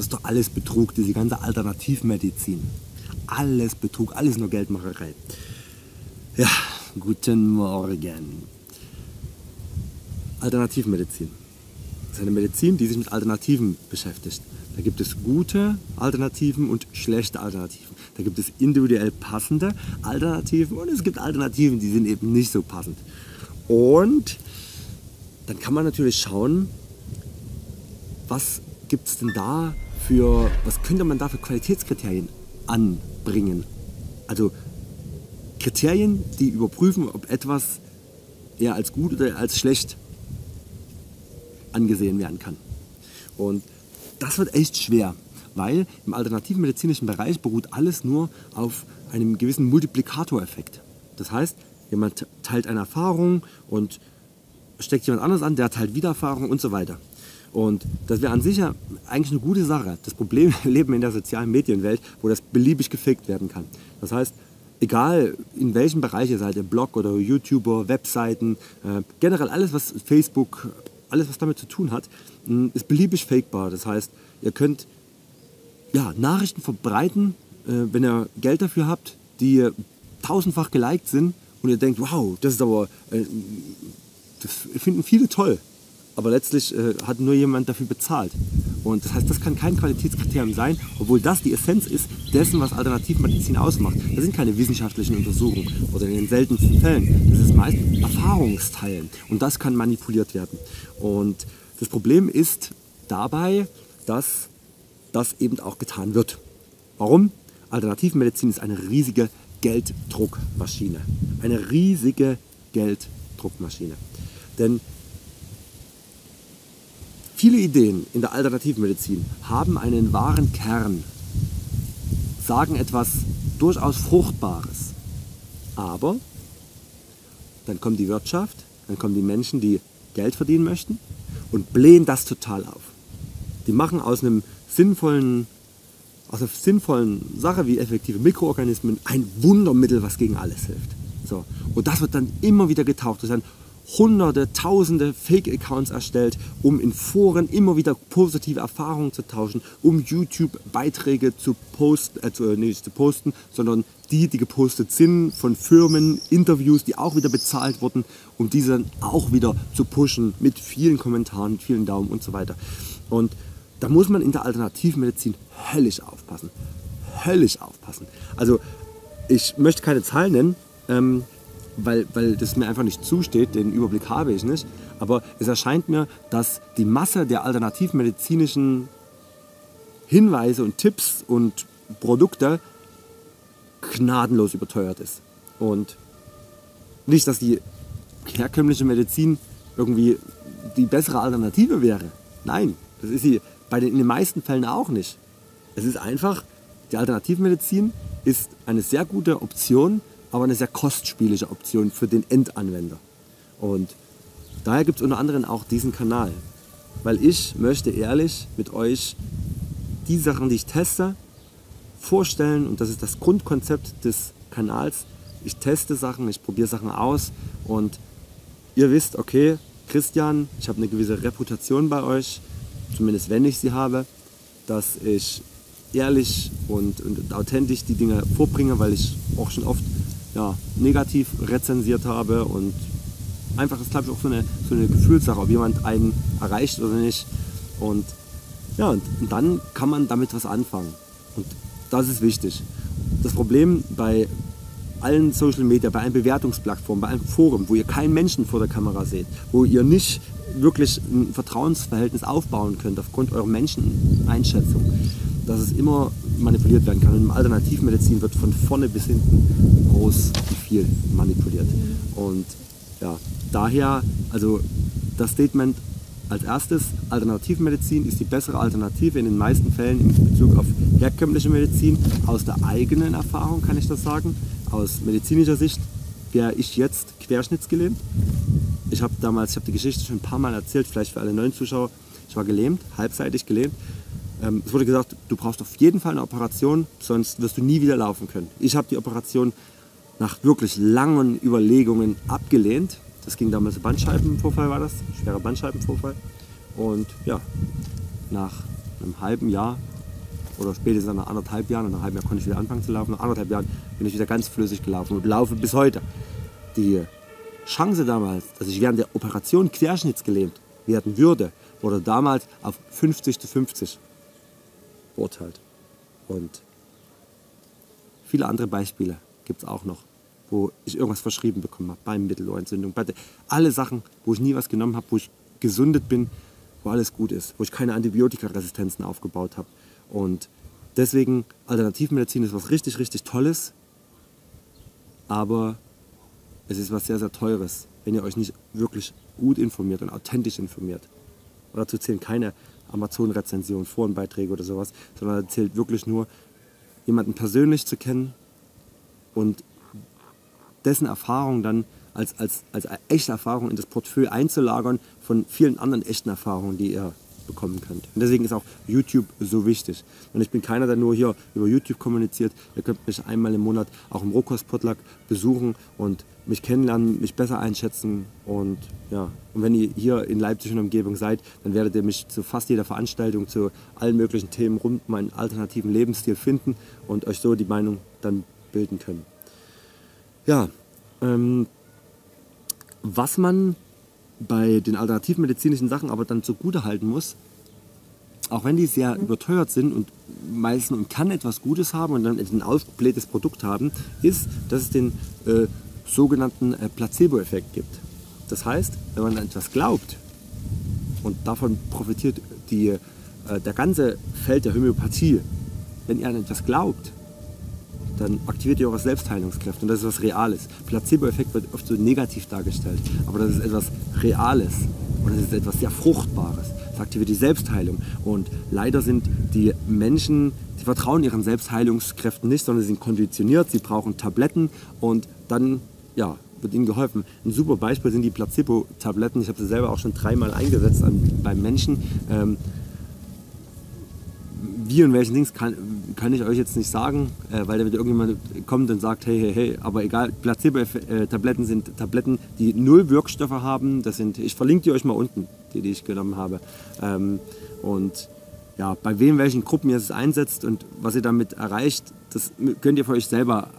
Das ist doch alles Betrug, diese ganze Alternativmedizin. Alles Betrug, alles nur Geldmacherei. Ja, guten Morgen. Alternativmedizin. Das ist eine Medizin, die sich mit Alternativen beschäftigt. Da gibt es gute Alternativen und schlechte Alternativen. Da gibt es individuell passende Alternativen und es gibt Alternativen, die sind eben nicht so passend. Und dann kann man natürlich schauen, was gibt es denn da für, was könnte man da für Qualitätskriterien anbringen? Also Kriterien, die überprüfen, ob etwas eher als gut oder als schlecht angesehen werden kann. Und das wird echt schwer, weil im alternativmedizinischen Bereich beruht alles nur auf einem gewissen Multiplikatoreffekt. Das heißt, jemand teilt eine Erfahrung und steckt jemand anderes an, der teilt wieder Erfahrung und so weiter. Und das wäre an sich ja eigentlich eine gute Sache. Das Problem, wir leben in der sozialen Medienwelt, wo das beliebig gefaked werden kann. Das heißt, egal in welchem Bereich ihr seid, im Blog oder YouTuber, Webseiten, generell alles, was Facebook, alles, was damit zu tun hat, ist beliebig fakebar. Das heißt, ihr könnt ja, Nachrichten verbreiten, wenn ihr Geld dafür habt, die tausendfach geliked sind und ihr denkt, wow, das ist aber, das finden viele toll. Aber letztlich hat nur jemand dafür bezahlt. Und das heißt, das kann kein Qualitätskriterium sein, obwohl das die Essenz ist dessen, was Alternativmedizin ausmacht. Das sind keine wissenschaftlichen Untersuchungen oder in den seltensten Fällen. Das ist meist Erfahrungsteilen und das kann manipuliert werden. Und das Problem ist dabei, dass das eben auch getan wird. Warum? Alternativmedizin ist eine riesige Gelddruckmaschine. Eine riesige Gelddruckmaschine. Denn viele Ideen in der Alternativmedizin haben einen wahren Kern, sagen etwas durchaus Fruchtbares, aber dann kommt die Wirtschaft, dann kommen die Menschen, die Geld verdienen möchten und blähen das total auf. Die machen aus einer sinnvollen Sache wie effektive Mikroorganismen ein Wundermittel, was gegen alles hilft. So. Und das wird dann immer wieder getaucht. Hunderte, tausende Fake-Accounts erstellt, um in Foren immer wieder positive Erfahrungen zu tauschen, um YouTube-Beiträge nicht zu posten, sondern die gepostet sind von Firmen, Interviews, die auch wieder bezahlt wurden, um diese dann auch wieder zu pushen mit vielen Kommentaren, mit vielen Daumen und so weiter. Und da muss man in der Alternativmedizin höllisch aufpassen. Höllisch aufpassen. Also ich möchte keine Zahlen nennen, weil das mir einfach nicht zusteht, den Überblick habe ich nicht. Aber es erscheint mir, dass die Masse der alternativmedizinischen Hinweise und Tipps und Produkte gnadenlos überteuert ist. Und nicht, dass die herkömmliche Medizin irgendwie die bessere Alternative wäre. Nein, das ist sie in den meisten Fällen auch nicht. Es ist einfach, die Alternativmedizin ist eine sehr gute Option, aber eine sehr kostspielige Option für den Endanwender. Und daher gibt es unter anderem auch diesen Kanal, weil ich möchte ehrlich mit euch die Sachen, die ich teste, vorstellen und das ist das Grundkonzept des Kanals. Ich teste Sachen, ich probiere Sachen aus und ihr wisst, okay, Christian, ich habe eine gewisse Reputation bei euch, zumindest wenn ich sie habe, dass ich ehrlich und authentisch die Dinge vorbringe, weil ich auch schon oft ja, negativ rezensiert habe und einfach, das ist glaube ich auch so eine Gefühlssache, ob jemand einen erreicht oder nicht und ja, und dann kann man damit was anfangen und das ist wichtig. Das Problem bei allen Social Media, bei einer Bewertungsplattform, bei einem Forum, wo ihr keinen Menschen vor der Kamera seht, wo ihr nicht wirklich ein Vertrauensverhältnis aufbauen könnt aufgrund eurer Menscheneinschätzung, dass es immer manipuliert werden kann. Und in Alternativmedizin wird von vorne bis hinten groß viel manipuliert. Und ja, daher, also das Statement als erstes, Alternativmedizin ist die bessere Alternative in den meisten Fällen in Bezug auf herkömmliche Medizin. Aus der eigenen Erfahrung kann ich das sagen. Aus medizinischer Sicht wäre ich jetzt querschnittsgelähmt. Ich habe die Geschichte schon ein paar Mal erzählt, vielleicht für alle neuen Zuschauer. Ich war gelähmt, halbseitig gelähmt. Es wurde gesagt, du brauchst auf jeden Fall eine Operation, sonst wirst du nie wieder laufen können. Ich habe die Operation nach wirklich langen Überlegungen abgelehnt. Das ging damals, ein Bandscheibenvorfall war das, ein schwerer Bandscheibenvorfall. Und ja, nach einem halben Jahr oder spätestens nach anderthalb Jahren, nach einem halben Jahr konnte ich wieder anfangen zu laufen, nach anderthalb Jahren bin ich wieder ganz flüssig gelaufen und laufe bis heute. Die Chance damals, dass ich während der Operation querschnittsgelähmt werden würde, wurde damals auf 50:50 beurteilt. Und viele andere Beispiele gibt es auch noch, wo ich irgendwas verschrieben bekommen habe, Beinmittelohrentzündung, alle Sachen, wo ich nie was genommen habe, wo ich gesundet bin, wo alles gut ist, wo ich keine Antibiotikaresistenzen aufgebaut habe. Und deswegen, Alternativmedizin ist was richtig, richtig Tolles, aber es ist was sehr, sehr Teures, wenn ihr euch nicht wirklich gut informiert und authentisch informiert. Und dazu zählen keine Amazon-Rezensionen, Forenbeiträge oder sowas, sondern zählt wirklich nur, jemanden persönlich zu kennen und dessen Erfahrung dann als echte Erfahrung in das Portfolio einzulagern von vielen anderen echten Erfahrungen, die ihr bekommen könnt. Und deswegen ist auch YouTube so wichtig. Und ich bin keiner, der nur hier über YouTube kommuniziert. Ihr könnt mich einmal im Monat auch im Rohkost-Potluck besuchen und mich kennenlernen, mich besser einschätzen. Und ja, und wenn ihr hier in Leipzig und Umgebung seid, dann werdet ihr mich zu fast jeder Veranstaltung, zu allen möglichen Themen rund um meinen alternativen Lebensstil finden und euch so die Meinung dann bilden können. Ja, was man bei den alternativmedizinischen Sachen aber dann zugute halten muss, auch wenn die sehr überteuert sind und meistens und kann etwas Gutes haben und dann ein aufgeblähtes Produkt haben, ist, dass es den sogenannten Placebo-Effekt gibt. Das heißt, wenn man an etwas glaubt und davon profitiert der ganze Feld der Homöopathie, wenn ihr an etwas glaubt, dann aktiviert ihr eure Selbstheilungskräfte und das ist was Reales. Placebo-Effekt wird oft so negativ dargestellt, aber das ist etwas Reales und das ist etwas sehr Fruchtbares. Das aktiviert die Selbstheilung und leider sind die Menschen, die vertrauen ihren Selbstheilungskräften nicht, sondern sie sind konditioniert, sie brauchen Tabletten und dann ja, wird ihnen geholfen. Ein super Beispiel sind die Placebo-Tabletten, ich habe sie selber auch schon 3-mal eingesetzt beim Menschen. Wie und welchen Dings kann ich euch jetzt nicht sagen, weil da wieder irgendjemand kommt und sagt, hey, hey, hey, aber egal, Placebo-Tabletten sind Tabletten, die 0 Wirkstoffe haben, das sind, ich verlinke die euch mal unten, die ich genommen habe, und ja, bei wem, welchen Gruppen ihr es einsetzt und was ihr damit erreicht, das könnt ihr für euch selber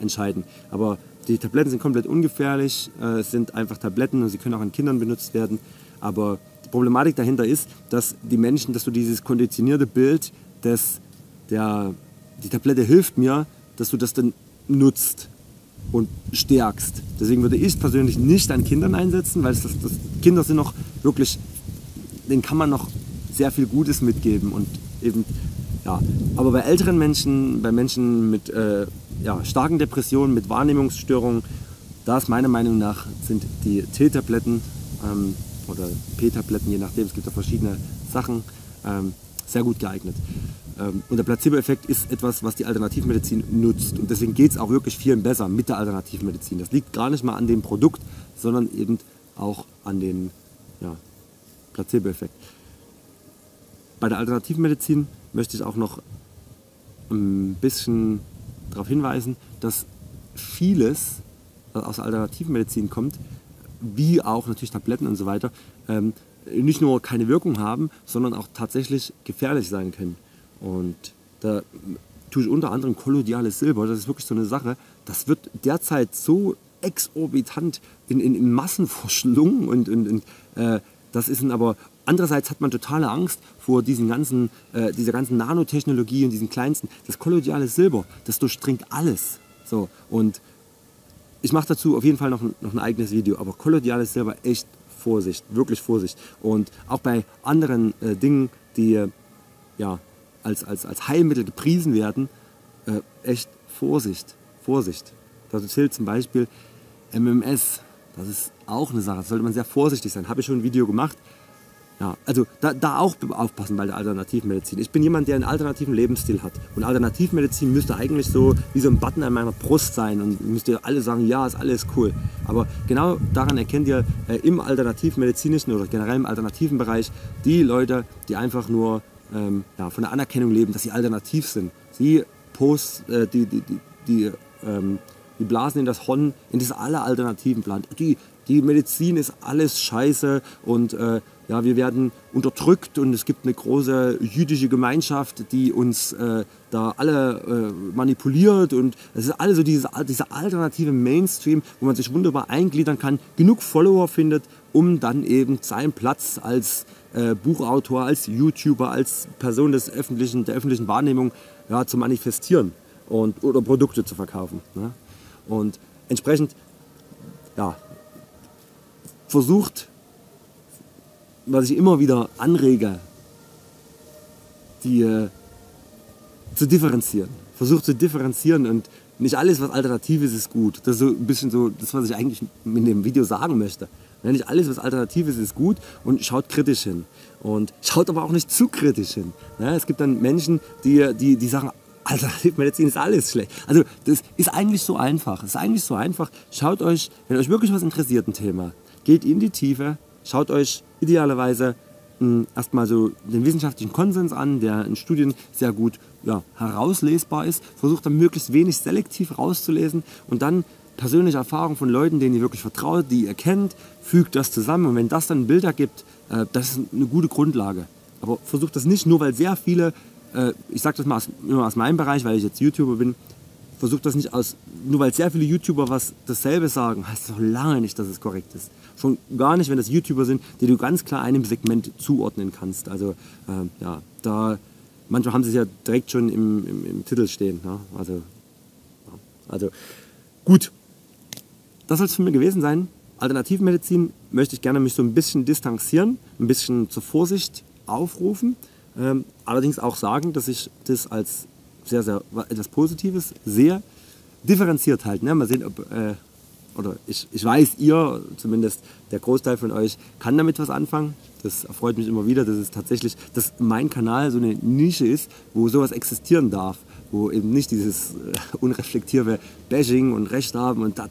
entscheiden, aber die Tabletten sind komplett ungefährlich, es sind einfach Tabletten und sie können auch an Kindern benutzt werden, aber die Problematik dahinter ist, dass die Menschen, dass du dieses konditionierte Bild, die Tablette hilft mir, dass du das dann nutzt und stärkst. Deswegen würde ich persönlich nicht an Kindern einsetzen, weil Kinder sind noch wirklich, denen kann man noch sehr viel Gutes mitgeben und eben, ja. Aber bei älteren Menschen, bei Menschen mit starken Depressionen, mit Wahrnehmungsstörungen, da ist meiner Meinung nach, sind die T-Tabletten oder P-Tabletten, je nachdem, es gibt da verschiedene Sachen, sehr gut geeignet. Und der Placebo-Effekt ist etwas, was die Alternativmedizin nutzt. Und deswegen geht es auch wirklich vielen besser mit der Alternativmedizin. Das liegt gar nicht mal an dem Produkt, sondern eben auch an dem Placebo-Effekt. Bei der Alternativmedizin möchte ich auch noch ein bisschen darauf hinweisen, dass vieles, was aus der Alternativmedizin kommt, wie auch natürlich Tabletten und so weiter, nicht nur keine Wirkung haben, sondern auch tatsächlich gefährlich sein können. Und da tue ich unter anderem kolloidales Silber, das ist wirklich so eine Sache, das wird derzeit so exorbitant in Massen verschlungen und das ist aber, andererseits hat man totale Angst vor dieser ganzen Nanotechnologie und diesen kleinsten, das kolloidale Silber, das durchdringt alles. So, und ich mache dazu auf jeden Fall noch ein eigenes Video, aber kolloidales Silber, echt Vorsicht, wirklich Vorsicht. Und auch bei anderen Dingen, die als Heilmittel gepriesen werden, echt Vorsicht, Vorsicht. Dazu zählt zum Beispiel MMS, das ist auch eine Sache, da sollte man sehr vorsichtig sein, habe ich schon ein Video gemacht. Ja, also da auch aufpassen bei der Alternativmedizin. Ich bin jemand, der einen alternativen Lebensstil hat. Und Alternativmedizin müsste eigentlich so wie so ein Button an meiner Brust sein. Und müsste alle sagen, ja, ist alles cool. Aber genau daran erkennt ihr im alternativmedizinischen oder generell im alternativen Bereich die Leute, die einfach nur von der Anerkennung leben, dass sie alternativ sind. Sie die blasen in das Horn, in das aller alternativen Plan. Die Medizin ist alles scheiße und Ja, wir werden unterdrückt und es gibt eine große jüdische Gemeinschaft, die uns da alle manipuliert. Und es ist alles so dieser alternative Mainstream, wo man sich wunderbar eingliedern kann, genug Follower findet, um dann eben seinen Platz als Buchautor, als YouTuber, als Person des öffentlichen, der öffentlichen Wahrnehmung ja, zu manifestieren und, oder Produkte zu verkaufen. Ne? Und entsprechend ja, versucht, was ich immer wieder anrege, die zu differenzieren. Versucht zu differenzieren und nicht alles, was alternativ ist, ist gut. Das ist so ein bisschen so das, was ich eigentlich in dem Video sagen möchte. Nicht alles, was alternativ ist, ist gut und schaut kritisch hin. Und schaut aber auch nicht zu kritisch hin. Ja, es gibt dann Menschen, die sagen, Alternativmedizin ist alles schlecht. Also das ist eigentlich so einfach. Es ist eigentlich so einfach. Schaut euch, wenn euch wirklich was interessiert, ein Thema, geht in die Tiefe, schaut euch idealerweise erstmal so den wissenschaftlichen Konsens an, der in Studien sehr gut ja, herauslesbar ist. Versucht dann möglichst wenig selektiv rauszulesen und dann persönliche Erfahrung von Leuten, denen ihr wirklich vertraut, die ihr kennt, fügt das zusammen. Und wenn das dann Bilder gibt, das ist eine gute Grundlage. Aber versucht das nicht nur, weil sehr viele, ich sage das mal aus meinem Bereich, weil ich jetzt YouTuber bin, versucht das nicht aus, nur weil sehr viele YouTuber was dasselbe sagen, heißt das noch lange nicht, dass es korrekt ist. Schon gar nicht, wenn das YouTuber sind, die du ganz klar einem Segment zuordnen kannst. Also ja, da manchmal haben sie es ja direkt schon im Titel stehen. Ne? Also, ja. Also gut. Das soll es für mich gewesen sein. Alternativmedizin möchte ich gerne mich so ein bisschen distanzieren, ein bisschen zur Vorsicht aufrufen. Allerdings auch sagen, dass ich das als sehr, sehr etwas Positives sehe. Differenziert halt. Ne? Mal sehen, ob, oder ich weiß, ihr, zumindest der Großteil von euch, kann damit was anfangen. Das erfreut mich immer wieder, dass es tatsächlich, dass mein Kanal so eine Nische ist, wo sowas existieren darf. Wo eben nicht dieses unreflektierte Bashing und Recht haben und dat,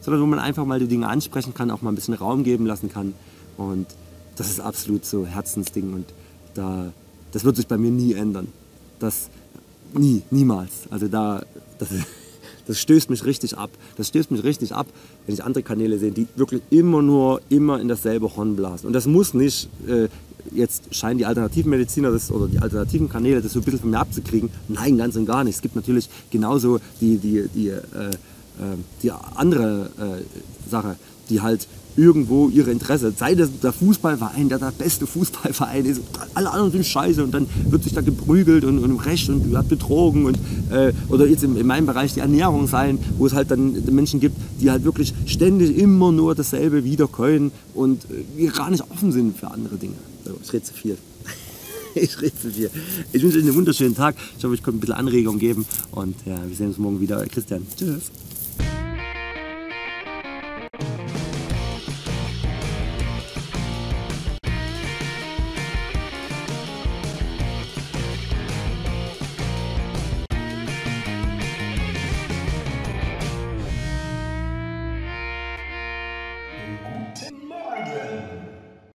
sondern wo man einfach mal die Dinge ansprechen kann, auch mal ein bisschen Raum geben lassen kann. Und das ist absolut so Herzensding und das wird sich bei mir nie ändern. Das niemals. Also das stößt mich richtig ab. Das stößt mich richtig ab, wenn ich andere Kanäle sehe, die wirklich immer in dasselbe Horn blasen. Und das muss nicht... jetzt scheinen die Alternativmediziner oder die alternativen Kanäle das so ein bisschen von mir abzukriegen. Nein, ganz und gar nicht. Es gibt natürlich genauso die andere Sache, die halt irgendwo ihre Interesse, sei das der Fußballverein, der beste Fußballverein ist, alle anderen sind scheiße und dann wird sich da geprügelt und im Recht und hat betrogen und oder jetzt in meinem Bereich die Ernährung sein, wo es halt dann Menschen gibt, die halt wirklich ständig immer nur dasselbe wiederkäuen und gar nicht offen sind für andere Dinge. Ich rede zu viel. Ich rede zu viel. Ich wünsche euch einen wunderschönen Tag. Ich hoffe, ich konnte ein bisschen Anregung geben und ja, wir sehen uns morgen wieder. Christian, tschüss.